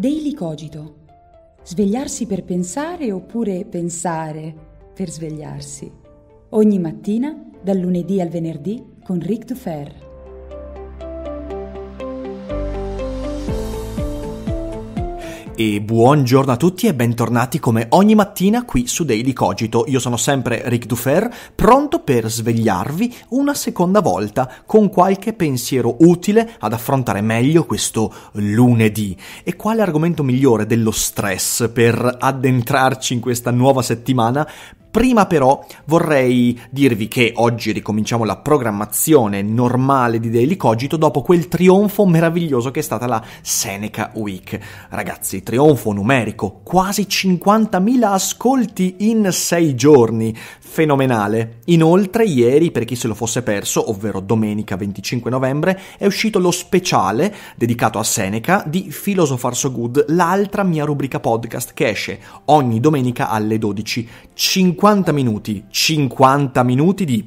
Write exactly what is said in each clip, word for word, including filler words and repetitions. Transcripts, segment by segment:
Daily Cogito. Svegliarsi per pensare oppure pensare per svegliarsi. Ogni mattina, dal lunedì al venerdì, con Rick Dufer. E buongiorno a tutti e bentornati come ogni mattina qui su Daily Cogito. Io sono sempre Rick Dufer, pronto per svegliarvi una seconda volta con qualche pensiero utile ad affrontare meglio questo lunedì. E quale argomento migliore dello stress per addentrarci in questa nuova settimana? Prima però vorrei dirvi che oggi ricominciamo la programmazione normale di Daily Cogito dopo quel trionfo meraviglioso che è stata la Seneca Week. Ragazzi, trionfo numerico, quasi cinquantamila ascolti in sei giorni, fenomenale. Inoltre ieri, per chi se lo fosse perso, ovvero domenica venticinque novembre, è uscito lo speciale dedicato a Seneca di FiloSoFarSoGood, l'altra mia rubrica podcast che esce ogni domenica alle dodici e cinquanta. cinquanta minuti, cinquanta minuti di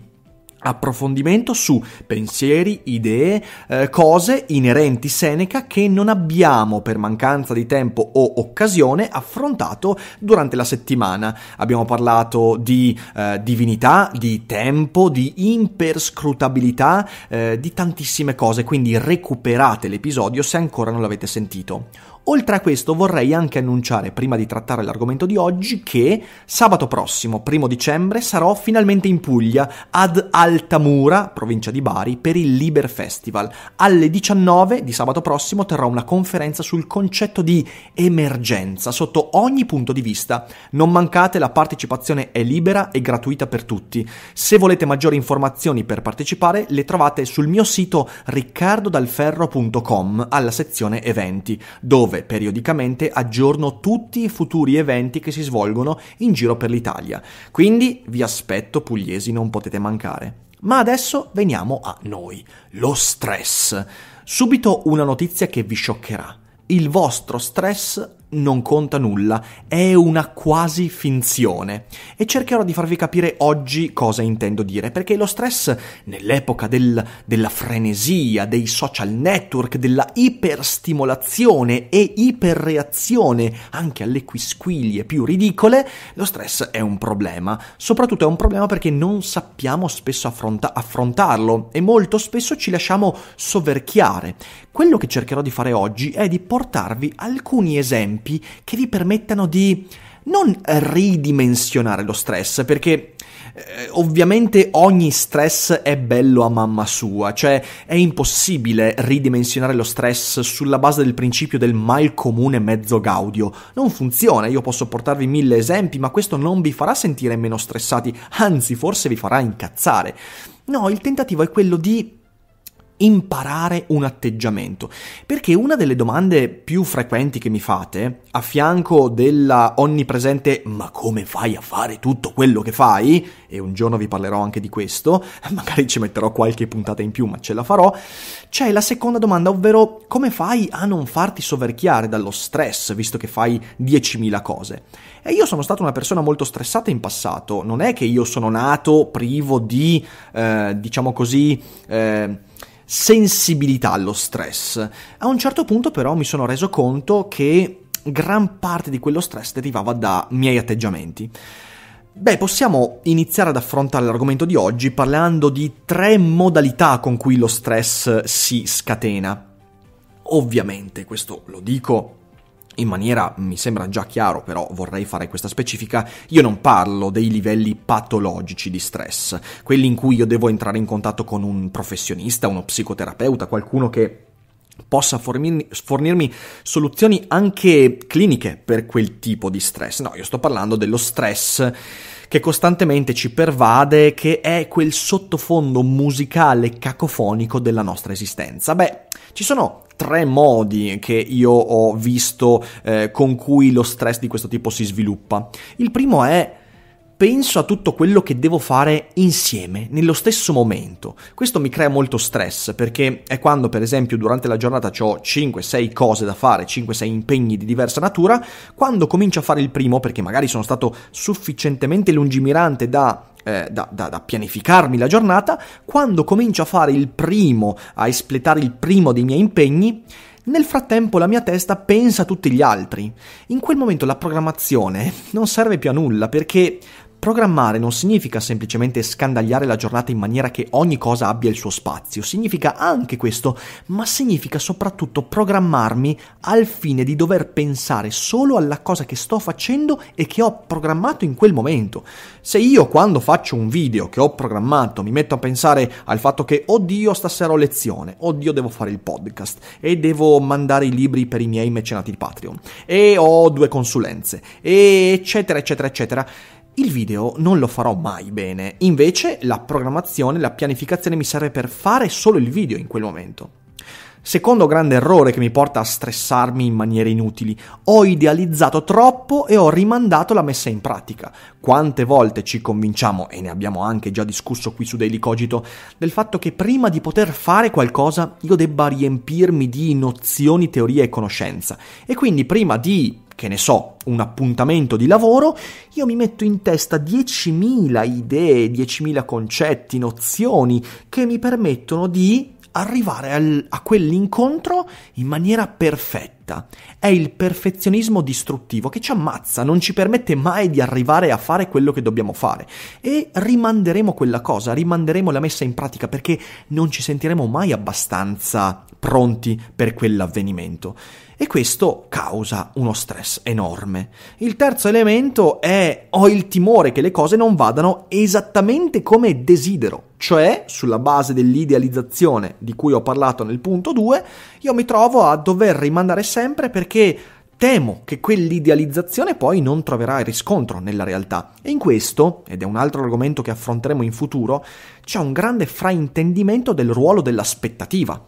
approfondimento su pensieri, idee, eh, cose inerenti Seneca che non abbiamo per mancanza di tempo o occasione affrontato durante la settimana. Abbiamo parlato di eh, divinità, di tempo, di imperscrutabilità, eh, di tantissime cose, quindi recuperate l'episodio se ancora non l'avete sentito. Oltre a questo vorrei anche annunciare, prima di trattare l'argomento di oggi, che sabato prossimo, primo dicembre, sarò finalmente in Puglia, ad Altamura, provincia di Bari, per il Liber Festival. Alle diciannove di sabato prossimo terrò una conferenza sul concetto di emergenza, sotto ogni punto di vista. Non mancate, la partecipazione è libera e gratuita per tutti. Se volete maggiori informazioni per partecipare, le trovate sul mio sito riccardodalferro punto com, alla sezione eventi, dove periodicamente aggiorno tutti i futuri eventi che si svolgono in giro per l'Italia. Quindi vi aspetto pugliesi, non potete mancare. Ma adesso veniamo a noi, lo stress. Subito una notizia che vi scioccherà. Il vostro stress non conta nulla, è una quasi finzione, e cercherò di farvi capire oggi cosa intendo dire, perché lo stress nell'epoca del, della frenesia, dei social network, della iperstimolazione e iperreazione anche alle quisquilie più ridicole, lo stress è un problema. Soprattutto è un problema perché non sappiamo spesso affronta- affrontarlo e molto spesso ci lasciamo soverchiare. Quello che cercherò di fare oggi è di portarvi alcuni esempi che vi permettano di non ridimensionare lo stress, perché eh, ovviamente ogni stress è bello a mamma sua, cioè è impossibile ridimensionare lo stress sulla base del principio del mal comune mezzo gaudio. Non funziona. Io posso portarvi mille esempi, ma questo non vi farà sentire meno stressati, anzi forse vi farà incazzare. No, il tentativo è quello di imparare un atteggiamento, perché una delle domande più frequenti che mi fate, a fianco della onnipresente "ma come fai a fare tutto quello che fai?", e un giorno vi parlerò anche di questo, magari ci metterò qualche puntata in più ma ce la farò, c'è la seconda domanda, ovvero come fai a non farti soverchiare dallo stress visto che fai diecimila cose. E io sono stata una persona molto stressata in passato, non è che io sono nato privo di eh, diciamo così eh, sensibilità allo stress. A un certo punto però mi sono reso conto che gran parte di quello stress derivava da miei atteggiamenti. Beh, possiamo iniziare ad affrontare l'argomento di oggi parlando di tre modalità con cui lo stress si scatena. Ovviamente, questo lo dico in maniera, mi sembra già chiaro, però vorrei fare questa specifica, io non parlo dei livelli patologici di stress, quelli in cui io devo entrare in contatto con un professionista, uno psicoterapeuta, qualcuno che possa fornirmi, fornirmi soluzioni anche cliniche per quel tipo di stress. No, io sto parlando dello stress che costantemente ci pervade, che è quel sottofondo musicale cacofonico della nostra esistenza. Beh, ci sono tre modi che io ho visto eh, con cui lo stress di questo tipo si sviluppa. Il primo è: penso a tutto quello che devo fare insieme, nello stesso momento. Questo mi crea molto stress, perché è quando, per esempio, durante la giornata ho cinque sei cose da fare, cinque sei impegni di diversa natura, quando comincio a fare il primo, perché magari sono stato sufficientemente lungimirante da... Eh, da, da, da pianificarmi la giornata, quando comincio a fare il primo, a espletare il primo dei miei impegni, Nel frattempo la mia testa pensa a tutti gli altri. In quel momento la programmazione non serve più a nulla, perché programmare non significa semplicemente scandagliare la giornata in maniera che ogni cosa abbia il suo spazio, significa anche questo, ma significa soprattutto programmarmi al fine di dover pensare solo alla cosa che sto facendo e che ho programmato in quel momento. Se io quando faccio un video che ho programmato mi metto a pensare al fatto che oddio stasera ho lezione, oddio devo fare il podcast e devo mandare i libri per i miei mecenati di Patreon e ho due consulenze e eccetera eccetera eccetera, il video non lo farò mai bene. Invece la programmazione, la pianificazione mi serve per fare solo il video in quel momento. Secondo grande errore che mi porta a stressarmi in maniere inutili: ho idealizzato troppo e ho rimandato la messa in pratica. Quante volte ci convinciamo, e ne abbiamo anche già discusso qui su Daily Cogito, del fatto che prima di poter fare qualcosa io debba riempirmi di nozioni, teoria e conoscenza, e quindi prima di, che ne so, un appuntamento di lavoro, io mi metto in testa diecimila idee, diecimila concetti, nozioni che mi permettono di arrivare al, a quell'incontro in maniera perfetta. È il perfezionismo distruttivo che ci ammazza, non ci permette mai di arrivare a fare quello che dobbiamo fare, e rimanderemo quella cosa, rimanderemo la messa in pratica perché non ci sentiremo mai abbastanza pronti per quell'avvenimento. E questo causa uno stress enorme. Il terzo elemento è: ho il timore che le cose non vadano esattamente come desidero, cioè sulla base dell'idealizzazione di cui ho parlato nel punto due, io mi trovo a dover rimandare sempre perché temo che quell'idealizzazione poi non troverà il riscontro nella realtà. E in questo, ed è un altro argomento che affronteremo in futuro, c'è un grande fraintendimento del ruolo dell'aspettativa.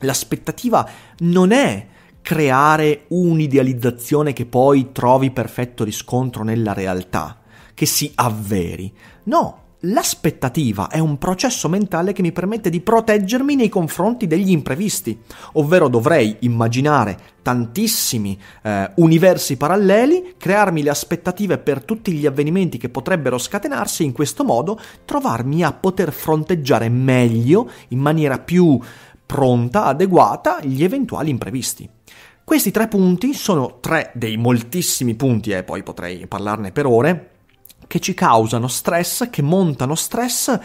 L'aspettativa non è creare un'idealizzazione che poi trovi perfetto riscontro nella realtà, che si avveri. No, l'aspettativa è un processo mentale che mi permette di proteggermi nei confronti degli imprevisti, ovvero dovrei immaginare tantissimi eh, universi paralleli, crearmi le aspettative per tutti gli avvenimenti che potrebbero scatenarsi e in questo modo trovarmi a poter fronteggiare meglio, in maniera più pronta, adeguata, gli eventuali imprevisti. Questi tre punti sono tre dei moltissimi punti, e eh, poi potrei parlarne per ore, che ci causano stress, che montano stress,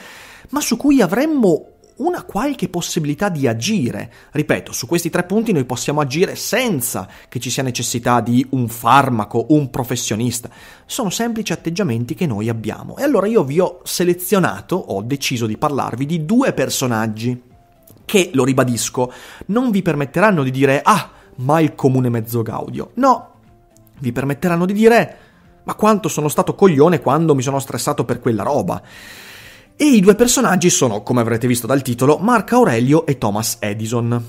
ma su cui avremmo una qualche possibilità di agire. Ripeto, su questi tre punti noi possiamo agire senza che ci sia necessità di un farmaco, un professionista. Sono semplici atteggiamenti che noi abbiamo. E allora io vi ho selezionato, ho deciso di parlarvi di due personaggi che, lo ribadisco, non vi permetteranno di dire «Ah, ma il comune mezzo gaudio». No, vi permetteranno di dire «Ma quanto sono stato coglione quando mi sono stressato per quella roba». E i due personaggi sono, come avrete visto dal titolo, Marco Aurelio e Thomas Edison.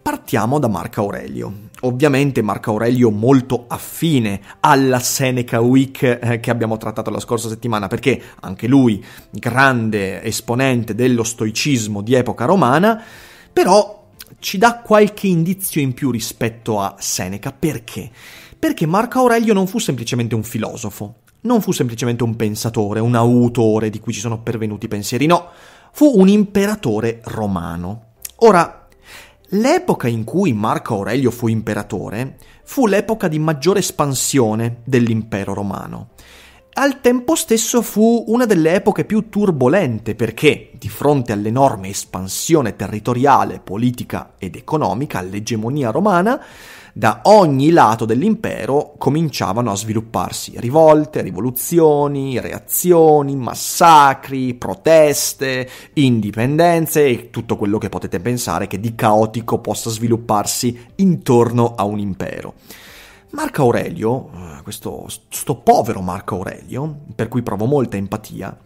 Partiamo da Marco Aurelio. Ovviamente Marco Aurelio molto affine alla Seneca Week che abbiamo trattato la scorsa settimana, perché anche lui, grande esponente dello stoicismo di epoca romana, però ci dà qualche indizio in più rispetto a Seneca. Perché? Perché Marco Aurelio non fu semplicemente un filosofo, non fu semplicemente un pensatore, un autore di cui ci sono pervenuti pensieri, no, fu un imperatore romano. Ora, l'epoca in cui Marco Aurelio fu imperatore fu l'epoca di maggiore espansione dell'impero romano. Al tempo stesso fu una delle epoche più turbolente perché, di fronte all'enorme espansione territoriale, politica ed economica, all'egemonia romana, da ogni lato dell'impero cominciavano a svilupparsi rivolte, rivoluzioni, reazioni, massacri, proteste, indipendenze e tutto quello che potete pensare che di caotico possa svilupparsi intorno a un impero. Marco Aurelio, questo sto povero Marco Aurelio, per cui provo molta empatia,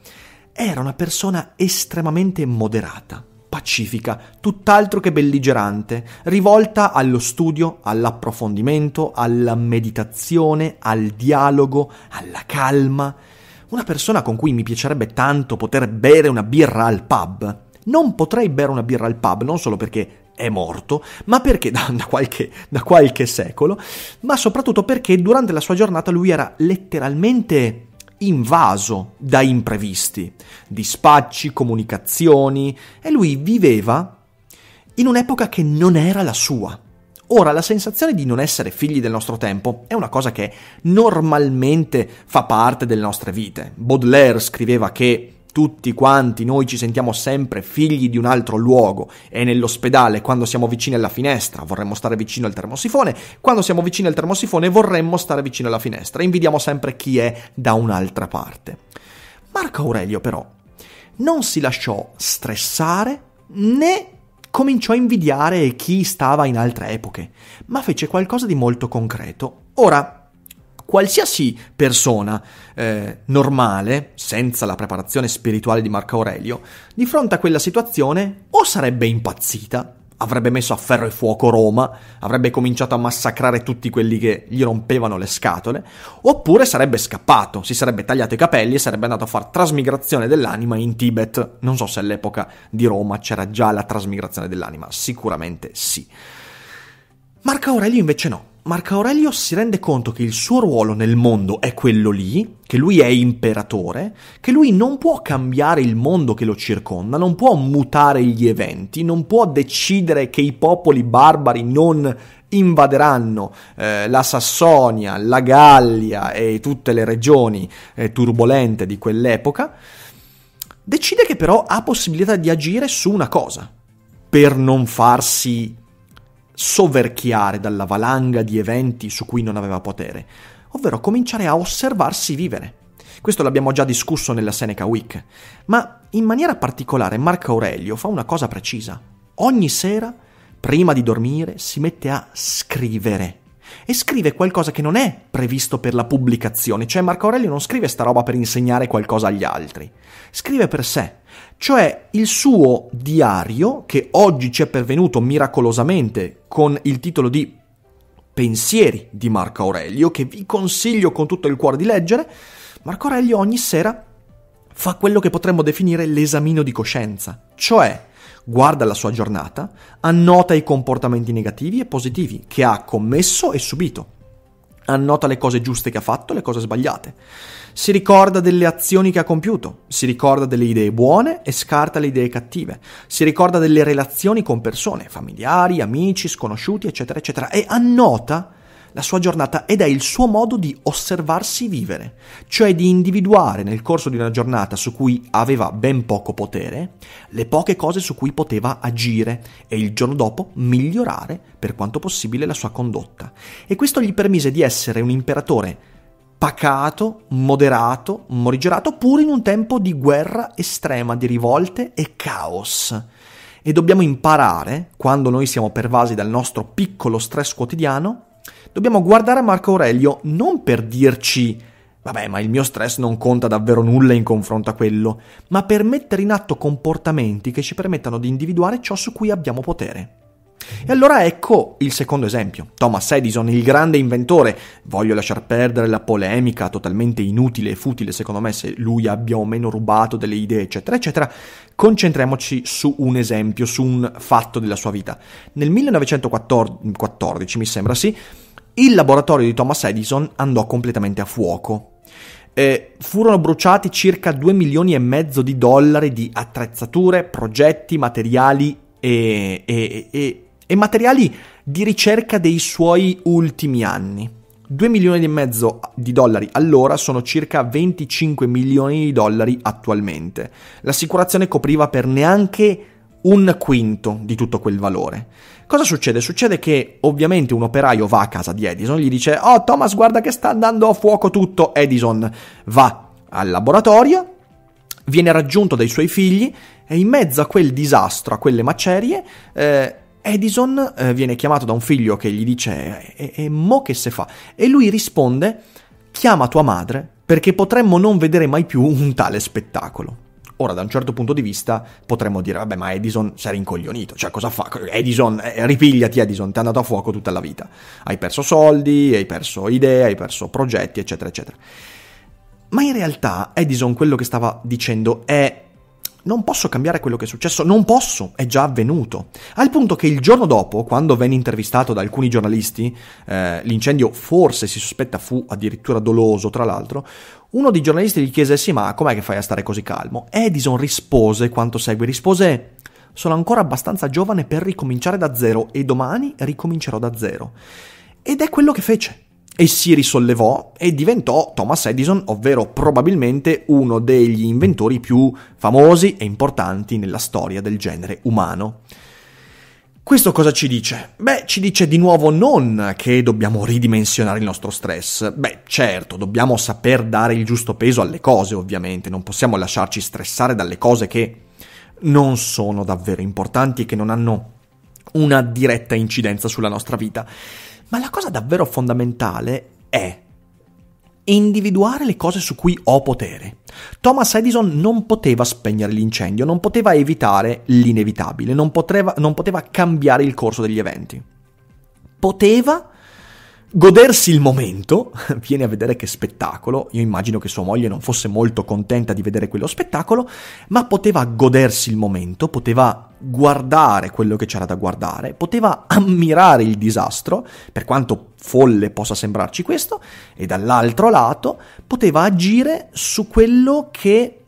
era una persona estremamente moderata, pacifica, tutt'altro che belligerante, rivolta allo studio, all'approfondimento, alla meditazione, al dialogo, alla calma. Una persona con cui mi piacerebbe tanto poter bere una birra al pub. Non potrei bere una birra al pub, non solo perché è morto, ma perché da, da, qualche, da qualche secolo, ma soprattutto perché durante la sua giornata lui era letteralmente invaso da imprevisti, dispacci, comunicazioni, e lui viveva in un'epoca che non era la sua. Ora, la sensazione di non essere figli del nostro tempo è una cosa che normalmente fa parte delle nostre vite. Baudelaire scriveva che tutti quanti noi ci sentiamo sempre figli di un altro luogo. È nell'ospedale quando siamo vicini alla finestra vorremmo stare vicino al termosifone, quando siamo vicini al termosifone vorremmo stare vicino alla finestra. Invidiamo sempre chi è da un'altra parte. Marco Aurelio però non si lasciò stressare né cominciò a invidiare chi stava in altre epoche, ma fece qualcosa di molto concreto. Ora, qualsiasi persona eh, normale, senza la preparazione spirituale di Marco Aurelio, di fronte a quella situazione o sarebbe impazzita, avrebbe messo a ferro e fuoco Roma, avrebbe cominciato a massacrare tutti quelli che gli rompevano le scatole, oppure sarebbe scappato, si sarebbe tagliato i capelli e sarebbe andato a far trasmigrazione dell'anima in Tibet. Non so se all'epoca di Roma c'era già la trasmigrazione dell'anima, sicuramente sì. Marco Aurelio invece no. Marco Aurelio si rende conto che il suo ruolo nel mondo è quello lì, che lui è imperatore, che lui non può cambiare il mondo che lo circonda, non può mutare gli eventi, non può decidere che i popoli barbari non invaderanno eh, la Sassonia, la Gallia e tutte le regioni eh, turbolente di quell'epoca. Decide che però ha possibilità di agire su una cosa, per non farsi soverchiare dalla valanga di eventi su cui non aveva potere, ovvero cominciare a osservarsi vivere. Questo l'abbiamo già discusso nella Seneca Week, ma in maniera particolare Marco Aurelio fa una cosa precisa. Ogni sera, prima di dormire, si mette a scrivere. E scrive qualcosa che non è previsto per la pubblicazione, cioè Marco Aurelio non scrive sta roba per insegnare qualcosa agli altri, scrive per sé, cioè il suo diario, che oggi ci è pervenuto miracolosamente con il titolo di Pensieri di Marco Aurelio, che vi consiglio con tutto il cuore di leggere. Marco Aurelio ogni sera fa quello che potremmo definire l'esamino di coscienza, cioè guarda la sua giornata, annota i comportamenti negativi e positivi che ha commesso e subito, annota le cose giuste che ha fatto e le cose sbagliate, si ricorda delle azioni che ha compiuto, si ricorda delle idee buone e scarta le idee cattive, si ricorda delle relazioni con persone, familiari, amici, sconosciuti, eccetera, eccetera, e annota la sua giornata ed è il suo modo di osservarsi vivere, cioè di individuare nel corso di una giornata su cui aveva ben poco potere, le poche cose su cui poteva agire e il giorno dopo migliorare per quanto possibile la sua condotta. E questo gli permise di essere un imperatore pacato, moderato, morigerato, pur in un tempo di guerra estrema, di rivolte e caos. E dobbiamo imparare, quando noi siamo pervasi dal nostro piccolo stress quotidiano, dobbiamo guardare a Marco Aurelio non per dirci «Vabbè, ma il mio stress non conta davvero nulla in confronto a quello», ma per mettere in atto comportamenti che ci permettano di individuare ciò su cui abbiamo potere. E allora ecco il secondo esempio. Thomas Edison, il grande inventore. Voglio lasciar perdere la polemica totalmente inutile e futile, secondo me, se lui abbia o meno rubato delle idee, eccetera, eccetera. Concentriamoci su un esempio, su un fatto della sua vita. Nel millenovecentoquattordici, mi sembra, sì, il laboratorio di Thomas Edison andò completamente a fuoco. Eh, furono bruciati circa due milioni e mezzo di dollari di attrezzature, progetti, materiali e, e, e, e materiali di ricerca dei suoi ultimi anni. due milioni e mezzo di dollari allora sono circa venticinque milioni di dollari attualmente. L'assicurazione copriva per neanche un quinto di tutto quel valore. Cosa succede? Succede che ovviamente un operaio va a casa di Edison, gli dice «Oh Thomas, guarda che sta andando a fuoco tutto». Edison va al laboratorio, viene raggiunto dai suoi figli e in mezzo a quel disastro, a quelle macerie, eh, Edison eh, viene chiamato da un figlio che gli dice «E, e mo che se fa?» e lui risponde «Chiama tua madre perché potremmo non vedere mai più un tale spettacolo». Ora, da un certo punto di vista, potremmo dire, vabbè, ma Edison si era rincoglionito, cioè cosa fa? Edison, eh, ripigliati Edison, ti è andato a fuoco tutta la vita. Hai perso soldi, hai perso idee, hai perso progetti, eccetera, eccetera. Ma in realtà Edison quello che stava dicendo è, non posso cambiare quello che è successo, non posso, è già avvenuto. Al punto che il giorno dopo, quando venne intervistato da alcuni giornalisti, eh, l'incendio forse si sospetta fu addirittura doloso, tra l'altro, uno dei giornalisti gli chiese, sì, ma com'è che fai a stare così calmo? Edison rispose quanto segue, rispose, Sono ancora abbastanza giovane per ricominciare da zero e domani ricomincerò da zero. Ed è quello che fece. E si risollevò e diventò Thomas Edison, ovvero probabilmente uno degli inventori più famosi e importanti nella storia del genere umano. Questo cosa ci dice? Beh, ci dice di nuovo non che dobbiamo ridimensionare il nostro stress. Beh, certo, dobbiamo saper dare il giusto peso alle cose, ovviamente. Non possiamo lasciarci stressare dalle cose che non sono davvero importanti e che non hanno una diretta incidenza sulla nostra vita. Ma la cosa davvero fondamentale è individuare le cose su cui ho potere. Thomas Edison non poteva spegnere l'incendio, non poteva evitare l'inevitabile, non poteva, non poteva cambiare il corso degli eventi. Poteva godersi il momento, viene a vedere che spettacolo, io immagino che sua moglie non fosse molto contenta di vedere quello spettacolo, ma poteva godersi il momento, poteva guardare quello che c'era da guardare, poteva ammirare il disastro, per quanto folle possa sembrarci questo, e dall'altro lato poteva agire su quello che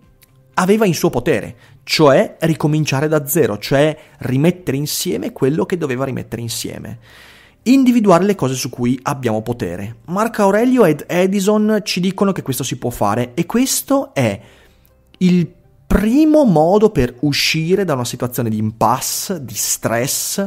aveva in suo potere, cioè ricominciare da zero, cioè rimettere insieme quello che doveva rimettere insieme. Individuare le cose su cui abbiamo potere. Marco Aurelio ed Edison ci dicono che questo si può fare e questo è il primo modo per uscire da una situazione di impasse, di stress,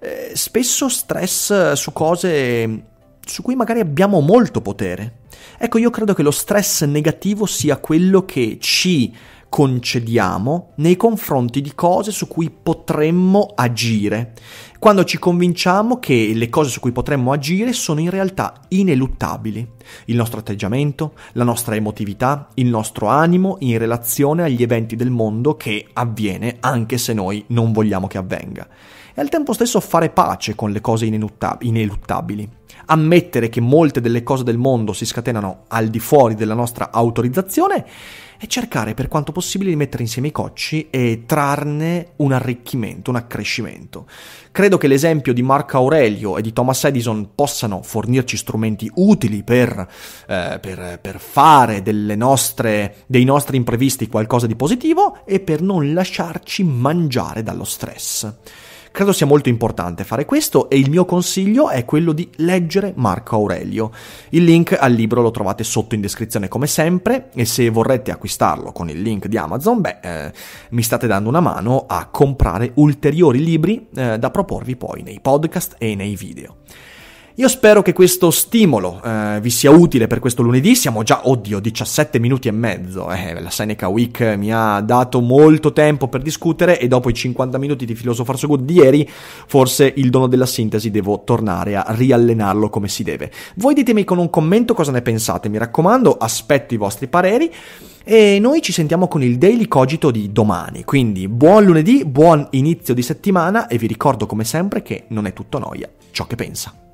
eh, spesso stress su cose su cui magari abbiamo molto potere. Ecco, io credo che lo stress negativo sia quello che ci concediamo nei confronti di cose su cui potremmo agire, quando ci convinciamo che le cose su cui potremmo agire sono in realtà ineluttabili. Il nostro atteggiamento, la nostra emotività, il nostro animo in relazione agli eventi del mondo che avviene anche se noi non vogliamo che avvenga. E al tempo stesso fare pace con le cose ineluttabili. Ammettere che molte delle cose del mondo si scatenano al di fuori della nostra autorizzazione e cercare per quanto possibile di mettere insieme i cocci e trarne un arricchimento, un accrescimento. Credo che l'esempio di Marco Aurelio e di Thomas Edison possano fornirci strumenti utili per, eh, per, per fare delle nostre, dei nostri imprevisti qualcosa di positivo e per non lasciarci mangiare dallo stress. Credo sia molto importante fare questo e il mio consiglio è quello di leggere Marco Aurelio. Il link al libro lo trovate sotto in descrizione come sempre e se vorrete acquistarlo con il link di Amazon, beh, eh, mi state dando una mano a comprare ulteriori libri eh, da proporvi poi nei podcast e nei video. Io spero che questo stimolo eh, vi sia utile per questo lunedì, siamo già, oddio, diciassette minuti e mezzo, eh, la Seneca Week mi ha dato molto tempo per discutere e dopo i cinquanta minuti di FiloSoFarSoGood di ieri, forse il dono della sintesi devo tornare a riallenarlo come si deve. Voi ditemi con un commento cosa ne pensate, mi raccomando, aspetto i vostri pareri. E noi ci sentiamo con il Daily Cogito di domani, quindi buon lunedì, buon inizio di settimana e vi ricordo come sempre che non è tutto noia ciò che pensa.